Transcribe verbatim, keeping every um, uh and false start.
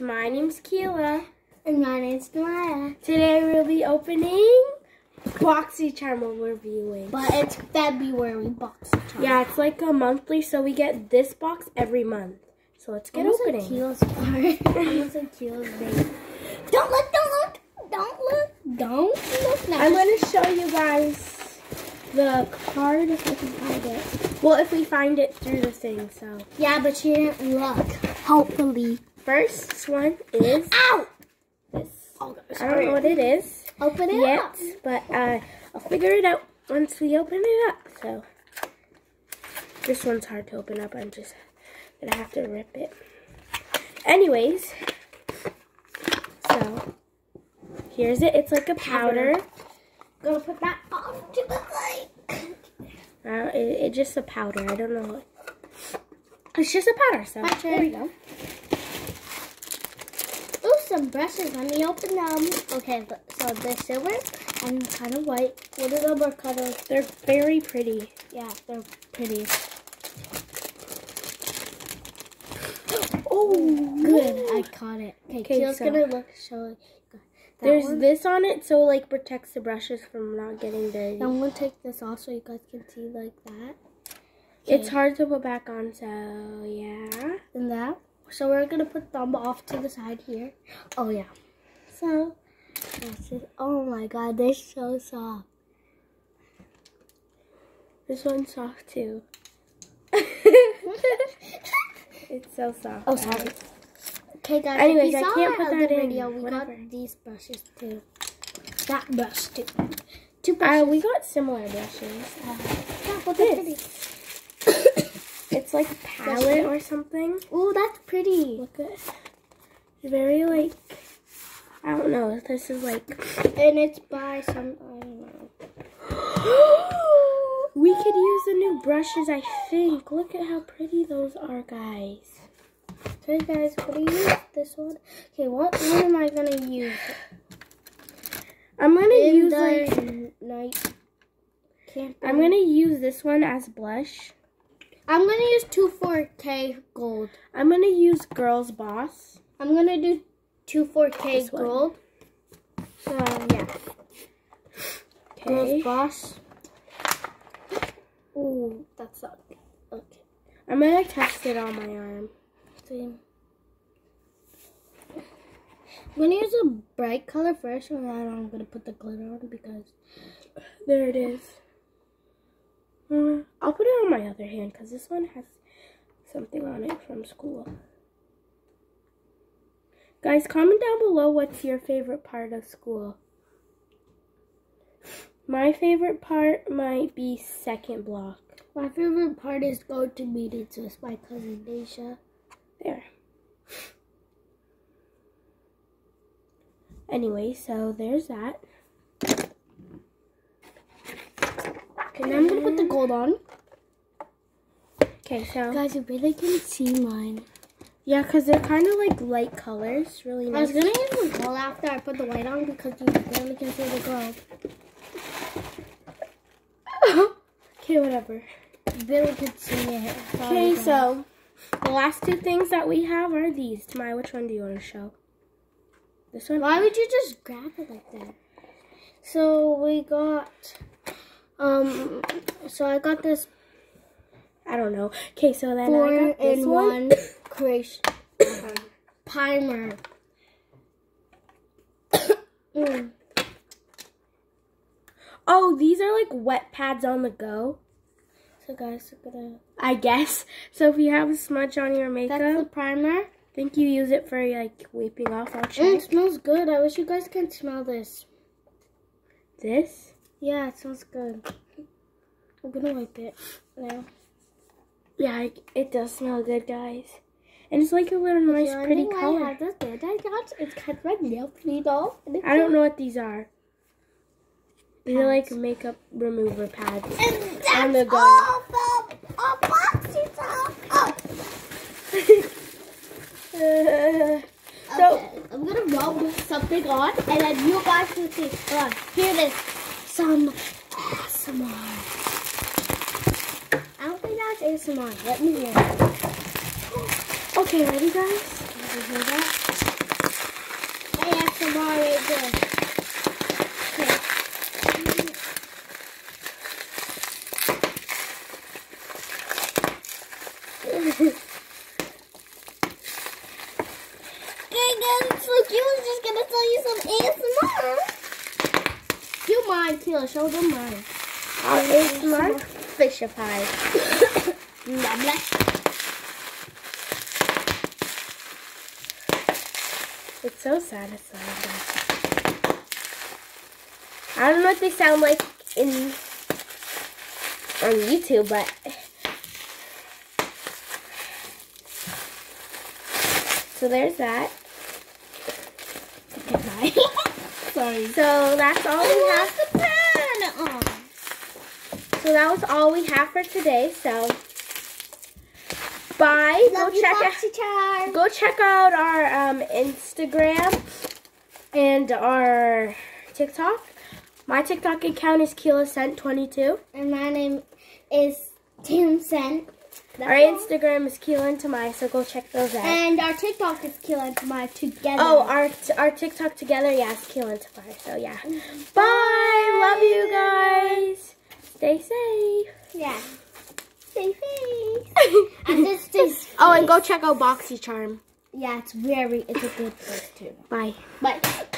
Friends, my name's Keilah. And my name's Tamaya. Today we'll be opening Boxycharm we're reviewing. But it's February Boxycharm. Yeah, it's like a monthly, so we get this box every month. So let's get almost opening. Almost like Keilah's part. Almost like Keilah's baby. Don't look, don't look, don't look, don't look. Now. I'm going to show you guys the card if we can find it. Well, if we find it through the thing, so. Yeah, but she didn't look. Hopefully. First one is ow! This. Oh, I don't know what it is. Open it yet, up. But uh, I'll figure it out once we open it up. So this one's hard to open up. I'm just gonna have to rip it. Anyways, so here's it. It's like a powder. powder. Gonna put that off to the light. Uh, it, it's just a powder. I don't know what. It's just a powder. So there we go. Some brushes. Let me open them. Okay, so they're silver and kind of white. What are the more colors? They're very pretty. Yeah, they're pretty. Oh, good! Ooh. I caught it. Okay, Keilah's so gonna look. Show. There's one. This on it, so like protects the brushes from not getting dirty. I'm gonna take this off so you guys can see like that. Okay. It's hard to put back on, so yeah. And that. So we're gonna put them off to the side here. Oh yeah. So this is, oh my god, they're so soft. This one's soft too. It's so soft. Oh sorry. Okay guys. Anyways, I can't put that in. Video, we Whatever. got these brushes too. That brush too. Two brushes. Uh, we got similar brushes. Uh, yeah, well, they're pretty. It's like a palette or something. Oh, that's pretty. Look at it. It's very like, I don't know. This is like, and it's by some, I don't know. We could use the new brushes, I think. Look at how pretty those are, guys. So guys, what do you use this one? Okay, what one am I gonna use? I'm gonna In use like night. Can't I'm gonna use this one as blush. I'm going to use two four K gold. I'm going to use Girls Boss. I'm going to do two four K gold. So, yeah. Kay. Girls Boss. Ooh, that's not good. Okay. I'm going to test it on my arm. Same. I'm going to use a bright color first, and then I'm going to put the glitter on because there it is. Uh, I'll put it on my other hand because this one has something on it from school. Guys, comment down below what's your favorite part of school. My favorite part might be second block. My favorite part is going to meetings with my cousin Daisha. There. Anyway, so there's that. And I'm gonna put the gold on. Okay, so guys, you really can see mine. Yeah, cause they're kind of like light colors, really nice. I was gonna use the gold after I put the white on because you barely can see the gold. Okay, whatever. You barely can see it. Okay, so the last two things that we have are these. Tamaya, which one do you want to show? This one. Why would you just grab it like that? So we got. Um, so I got this, I don't know. Okay, so then Four I got this in one. one creation. Uh-huh. Primer. mm. Oh, these are like wet pads on the go. So guys, look at that. I guess. So if you have a smudge on your makeup. That's the primer. I think you use it for like wiping off. I'll try. Mm, it smells good. I wish you guys can smell this. This? Yeah, it smells good. I'm gonna wipe it now. Yeah, it does smell good, guys. And it's like a little nice, pretty color. I this I got. It's kind of like nail pretty doll. I don't know what these are. They're like makeup remover pads. And that's on the go. all from all boxes all up. uh, so okay. I'm gonna rub something on, and then you guys can see. Hold on, here it is. Some A S M R. I don't think that's A S M R. Let me know. Okay, ready guys? You hear that? I have some more right there. Okay. Okay, guys, it's like you was just gonna tell you some A S M R. You mine, Keilah. Show them mine. A S M R fish pie. Nom nom. It's so satisfying. I don't know what they sound like in on YouTube, but so there's that. Goodbye. Sorry. So that's all we have. The pan on. So that was all we have for today. So. Bye. Love go check out. Go check out our um, Instagram and our TikTok. My TikTok account is Keilah Scent twenty-two, and my name is Tim Scent. That's our all. Instagram is Keilah and Tamaya, so go check those out. And our TikTok is Keilah and Tamaya together. Oh, our our TikTok together, yes, Keilah and Tamaya. So yeah. Bye. Bye. Love you guys. Stay safe. Yeah. Stay safe. And this is oh, and go check out Boxycharm. Yeah, it's very, it's a good place too. Bye. Bye.